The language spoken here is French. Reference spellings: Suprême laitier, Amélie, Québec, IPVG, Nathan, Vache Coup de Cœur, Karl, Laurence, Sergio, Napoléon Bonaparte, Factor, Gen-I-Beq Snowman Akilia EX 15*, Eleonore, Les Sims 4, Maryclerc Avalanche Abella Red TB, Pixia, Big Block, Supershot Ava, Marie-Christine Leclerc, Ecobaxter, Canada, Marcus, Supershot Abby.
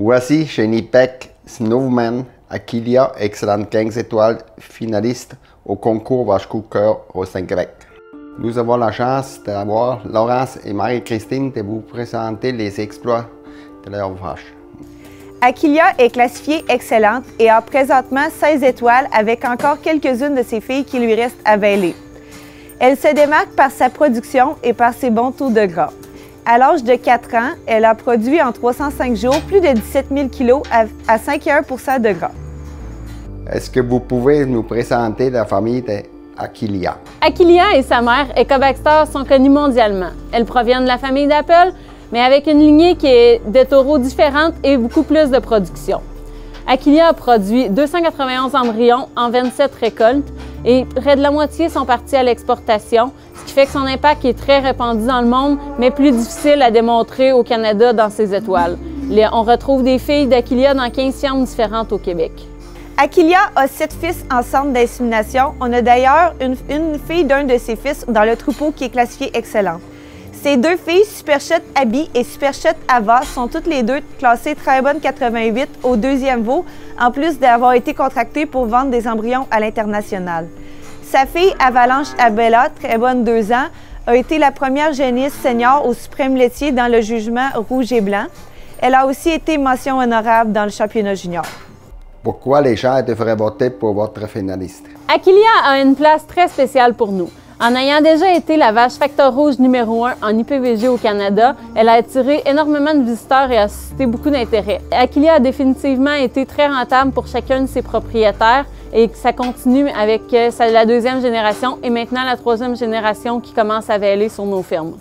Voici Gen-I-Beq Snowman Akilia EX 15*, finaliste au concours Vache Coup de Cœur au 5 Québec. Nous avons la chance d'avoir Laurence et Marie-Christine de vous présenter les exploits de leur vache. Akilia est classifiée excellente et a présentement 16 étoiles, avec encore quelques-unes de ses filles qui lui restent à vêler. Elle se démarque par sa production et par ses bons taux de gras. À l'âge de 4 ans, elle a produit en 305 jours plus de 17 000 kg à 5,1 % de gras. Est-ce que vous pouvez nous présenter la famille d'Akilia? Akilia et sa mère, Ecobaxter, sont connues mondialement. Elles proviennent de la famille d'Apple, mais avec une lignée qui est de taureaux différentes et beaucoup plus de production. Akilia a produit 291 embryons en 27 récoltes et près de la moitié sont partis à l'exportation, ce qui fait que son impact est très répandu dans le monde, mais plus difficile à démontrer au Canada dans ses étoiles. On retrouve des filles d'Akilia dans 15 fermes différentes au Québec. Akilia a 7 fils en centre d'insémination. On a d'ailleurs une fille d'un de ses fils dans le troupeau qui est classifié excellent. Ses 2 filles, Supershot Abby et Supershot Ava, sont toutes les deux classées très bonne 88 au 2e veau, en plus d'avoir été contractées pour vendre des embryons à l'international. Sa fille Avalanche Abella, très bonne 2 ans, a été la première génisse senior au Suprême laitier dans le jugement rouge et blanc. Elle a aussi été mention honorable dans le championnat junior. Pourquoi les gens devraient voter pour votre finaliste? Akilia a une place très spéciale pour nous. En ayant déjà été la vache Factor rouge numéro 1 en IPVG au Canada, elle a attiré énormément de visiteurs et a suscité beaucoup d'intérêt. Akilia a définitivement été très rentable pour chacun de ses propriétaires et ça continue avec la 2e génération et maintenant la 3e génération qui commence à véler sur nos fermes.